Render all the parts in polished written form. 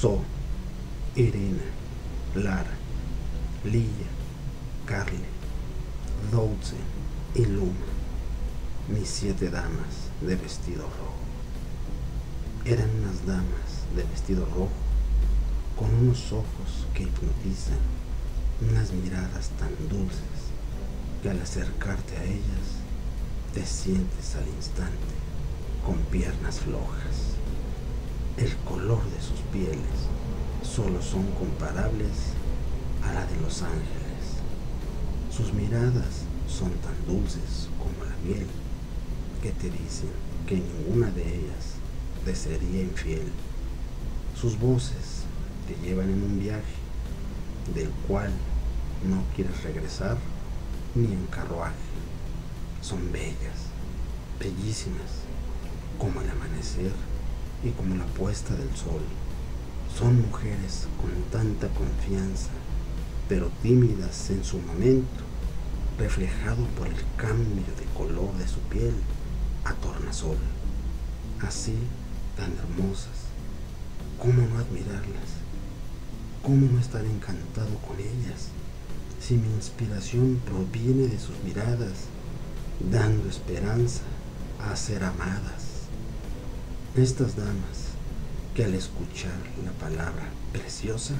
son Irina, Lara, Lilla, Carly, Doutze y Luma, mis 7 damas de vestido rojo. Eran unas damas de vestido rojo, con unos ojos que hipnotizan, unas miradas tan dulces, que al acercarte a ellas, te sientes al instante con piernas flojas. El color de sus pieles solo son comparables a la de los ángeles. Sus miradas son tan dulces como la miel, que te dicen que ninguna de ellas te sería infiel. Sus voces te llevan en un viaje del cual no quieres regresar ni en carruaje. Son bellas, bellísimas, como el amanecer y como la puesta del sol. Son mujeres con tanta confianza, pero tímidas en su momento, reflejado por el cambio de color de su piel a tornasol. Así, tan hermosas, ¿cómo no admirarlas? ¿Cómo no estar encantado con ellas? Si mi inspiración proviene de sus miradas, dando esperanza a ser amadas. Estas damas, que al escuchar la palabra preciosa,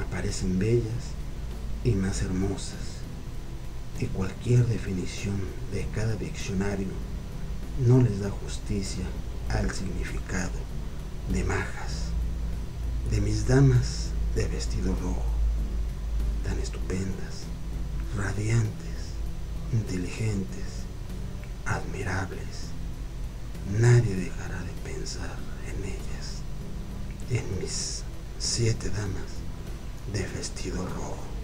aparecen bellas y más hermosas, y cualquier definición de cada diccionario no les da justicia al significado de majas, de mis damas de vestido rojo, tan estupendas, radiantes, inteligentes, admirables. Nadie dejará de pensar en ellas, en mis 7 damas de vestido rojo.